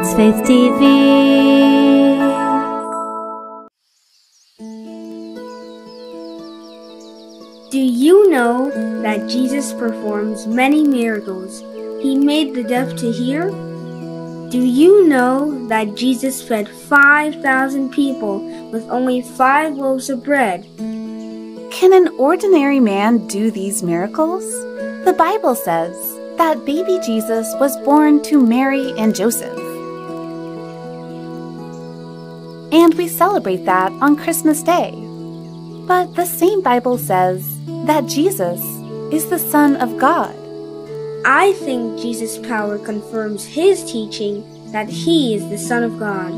It's Faith TV. Do you know that Jesus performs many miracles? He made the deaf to hear. Do you know that Jesus fed 5,000 people with only 5 loaves of bread? Can an ordinary man do these miracles? The Bible says that baby Jesus was born to Mary and Joseph. And we celebrate that on Christmas Day. But the same Bible says that Jesus is the Son of God. I think Jesus' power confirms his teaching that he is the Son of God.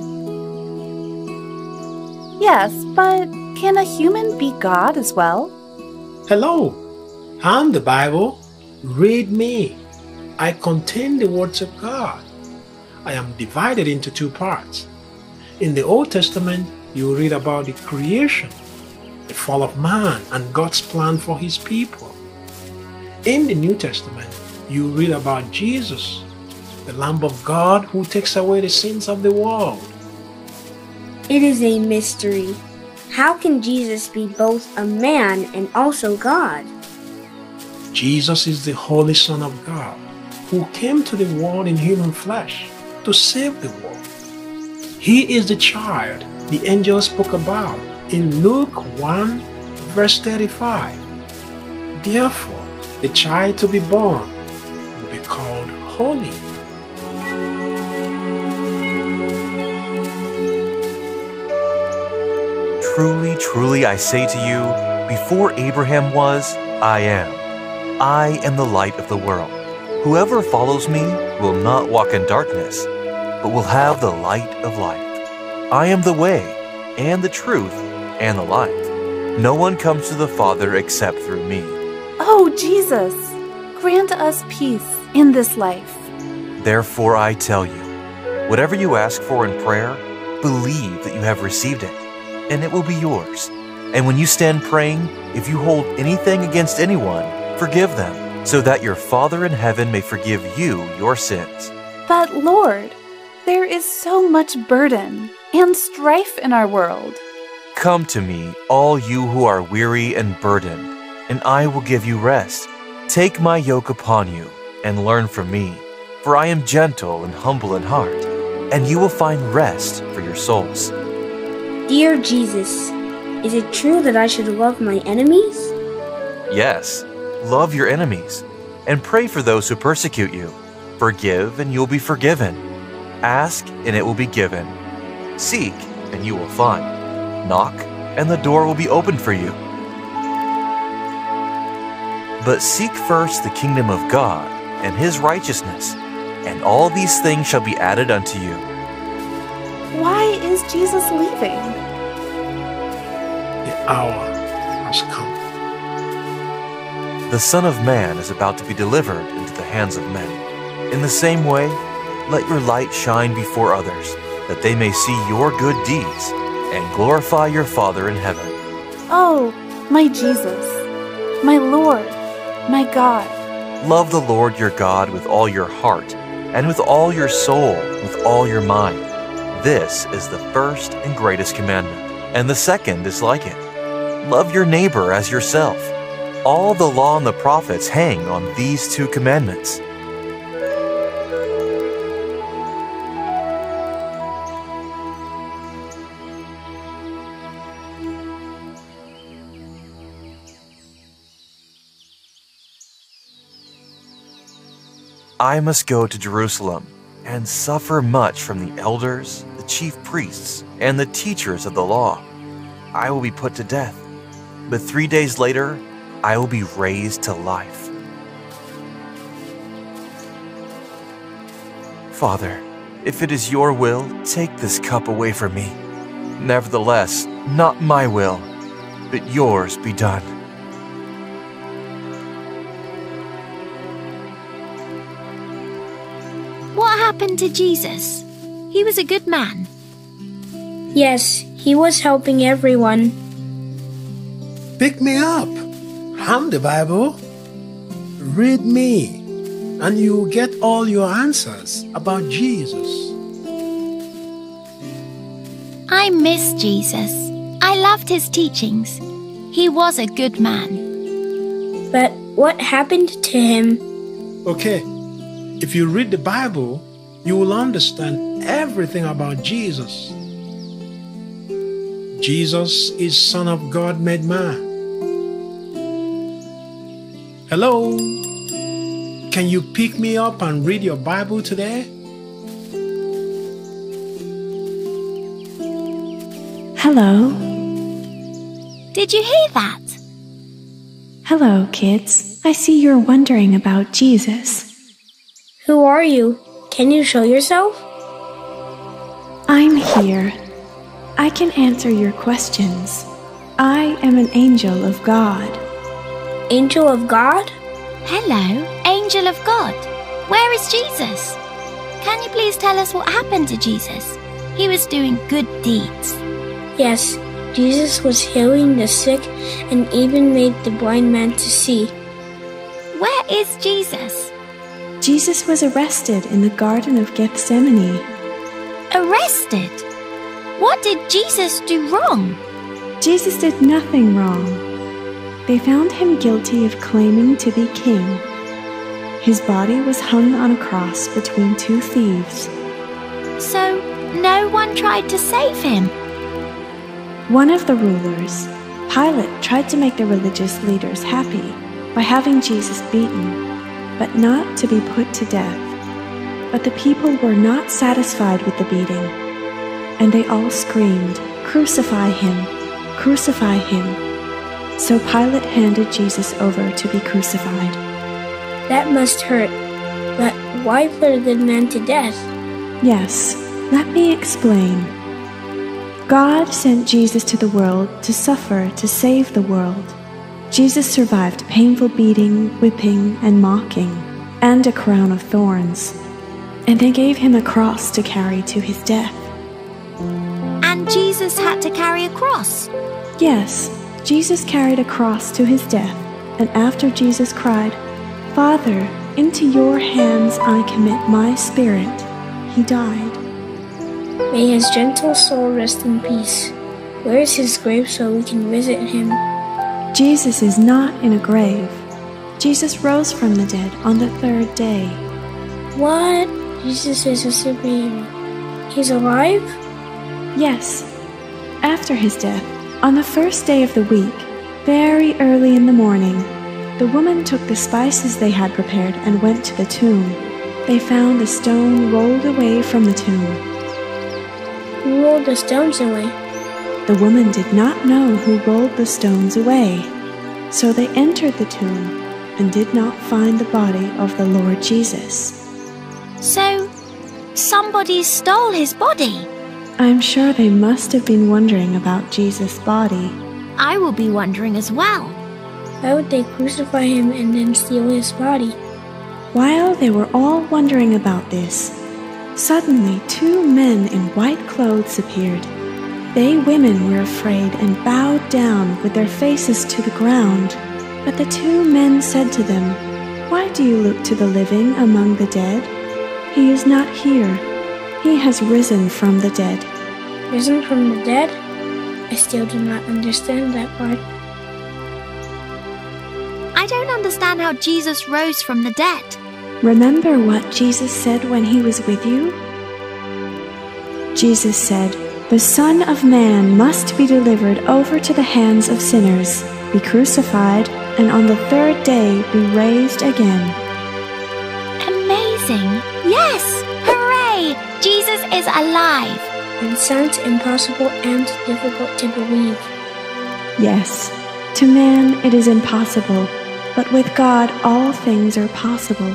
Yes, but can a human be God as well? Hello, I'm the Bible. Read me. I contain the words of God. I am divided into 2 parts. In the Old Testament, you read about the creation, the fall of man, and God's plan for his people. In the New Testament, you read about Jesus, the Lamb of God who takes away the sins of the world. It is a mystery. How can Jesus be both a man and also God? Jesus is the Holy Son of God, who came to the world in human flesh to save the world. He is the child the angel spoke about in Luke 1, verse 35. Therefore, the child to be born will be called holy. Truly, truly, I say to you, before Abraham was, I am. I am the light of the world. Whoever follows me will not walk in darkness, but will have the light of life. I am the way, and the truth, and the life. No one comes to the Father except through me. Oh, Jesus, grant us peace in this life. Therefore I tell you, whatever you ask for in prayer, believe that you have received it, and it will be yours. And when you stand praying, if you hold anything against anyone, forgive them, so that your Father in heaven may forgive you your sins. But Lord, there is so much burden and strife in our world. Come to me, all you who are weary and burdened, and I will give you rest. Take my yoke upon you and learn from me, for I am gentle and humble in heart, and you will find rest for your souls. Dear Jesus, is it true that I should love my enemies? Yes. Love your enemies, and pray for those who persecute you. Forgive, and you will be forgiven. Ask, and it will be given. Seek, and you will find. Knock, and the door will be opened for you. But seek first the kingdom of God and his righteousness, and all these things shall be added unto you. Why is Jesus leaving? The hour has come. The Son of Man is about to be delivered into the hands of men. In the same way, let your light shine before others, that they may see your good deeds and glorify your Father in heaven. Oh, my Jesus, my Lord, my God. Love the Lord your God with all your heart, and with all your soul, with all your mind. This is the first and greatest commandment, and the second is like it. Love your neighbor as yourself. All the law and the prophets hang on these 2 commandments. I must go to Jerusalem and suffer much from the elders, the chief priests, and the teachers of the law. I will be put to death, but 3 days later, I will be raised to life. Father, if it is your will, take this cup away from me. Nevertheless, not my will, but yours be done. What happened to Jesus? He was a good man. Yes, he was helping everyone. Pick me up. I'm the Bible. Read me, and you will get all your answers about Jesus. I miss Jesus. I loved his teachings. He was a good man. But what happened to him? Okay, if you read the Bible, you will understand everything about Jesus. Jesus is Son of God made man. Hello? Can you pick me up and read your Bible today? Hello. Did you hear that? Hello, kids. I see you're wondering about Jesus. Who are you? Can you show yourself? I'm here. I can answer your questions. I am an angel of God. Angel of God? Hello, angel of God. Where is Jesus? Can you please tell us what happened to Jesus? He was doing good deeds. Yes, Jesus was healing the sick and even made the blind man to see. Where is Jesus? Jesus was arrested in the Garden of Gethsemane. Arrested? What did Jesus do wrong? Jesus did nothing wrong. They found him guilty of claiming to be king. His body was hung on a cross between two thieves. So, no one tried to save him? One of the rulers, Pilate, tried to make the religious leaders happy by having Jesus beaten, but not to be put to death. But the people were not satisfied with the beating. And they all screamed, "Crucify him! Crucify him!" So Pilate handed Jesus over to be crucified. That must hurt, but why put a good man to death? Yes, let me explain. God sent Jesus to the world to suffer to save the world. Jesus survived painful beating, whipping, and mocking, and a crown of thorns. And they gave him a cross to carry to his death. And Jesus had to carry a cross? Yes, Jesus carried a cross to his death, and after Jesus cried, "Father, into your hands I commit my spirit," he died. May his gentle soul rest in peace. Where is his grave so we can visit him? Jesus is not in a grave. Jesus rose from the dead on the third day. What? Jesus is a superhero. He's alive? Yes. After his death, on the first day of the week, very early in the morning, the woman took the spices they had prepared and went to the tomb. They found the stone rolled away from the tomb. Who rolled the stones away? The woman did not know who rolled the stones away. So they entered the tomb and did not find the body of the Lord Jesus. So, somebody stole his body? I'm sure they must have been wondering about Jesus' body. I will be wondering as well. Why would they crucify him and then steal his body? While they were all wondering about this, suddenly 2 men in white clothes appeared. They women were afraid and bowed down with their faces to the ground. But the 2 men said to them, "Why do you look to the living among the dead? He is not here. He has risen from the dead." Risen from the dead? I still do not understand that part. I don't understand how Jesus rose from the dead. Remember what Jesus said when he was with you? Jesus said, "The Son of Man must be delivered over to the hands of sinners, be crucified, and on the third day be raised again." Amazing! Yes! Jesus is alive. And sounds impossible and difficult to believe. Yes, to man it is impossible, but with God all things are possible.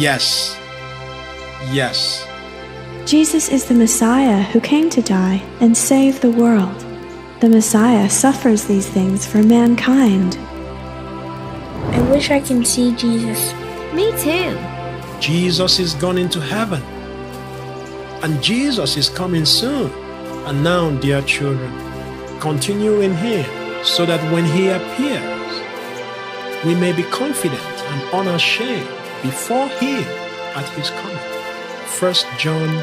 Yes. Yes. Jesus is the Messiah who came to die and save the world. The Messiah suffers these things for mankind. I wish I can see Jesus. Me too. Jesus is gone into heaven. And Jesus is coming soon. And now, dear children, continue in him so that when he appears, we may be confident and unashamed before him at his coming. 1 John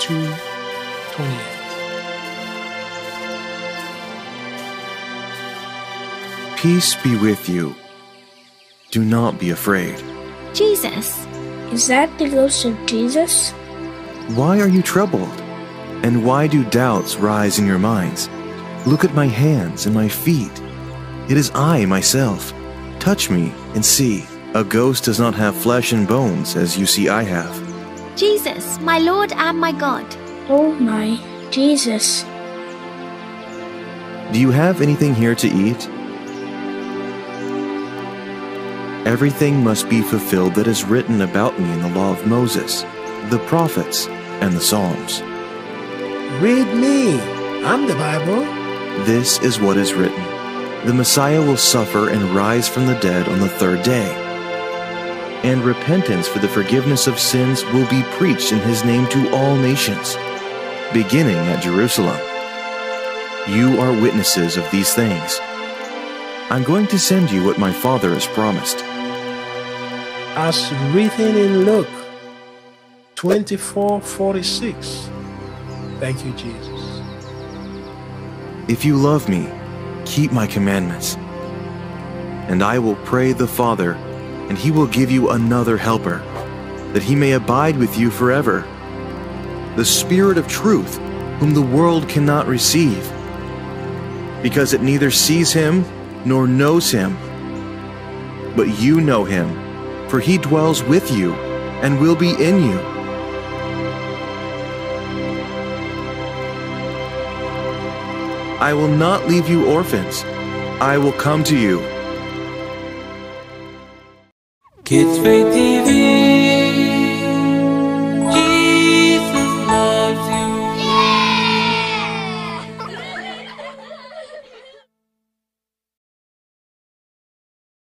2:28. Peace be with you. Do not be afraid. Jesus. Is that the ghost of Jesus? Why are you troubled? And why do doubts rise in your minds? Look at my hands and my feet. It is I myself. Touch me and see. A ghost does not have flesh and bones, as you see I have. Jesus, my Lord and my God. Oh my Jesus. Do you have anything here to eat? Everything must be fulfilled that is written about me in the law of Moses, the prophets, and the Psalms. Read me. I'm the Bible. This is what is written. The Messiah will suffer and rise from the dead on the third day. And repentance for the forgiveness of sins will be preached in his name to all nations, beginning at Jerusalem. You are witnesses of these things. I'm going to send you what my Father has promised. As written in Luke 24:46. Thank you, Jesus. If you love me, keep my commandments. And I will pray the Father, and he will give you another helper, that he may abide with you forever. The Spirit of truth, whom the world cannot receive, because it neither sees him nor knows him. But you know him, for he dwells with you and will be in you. I will not leave you orphans. I will come to you. Kids Faith TV.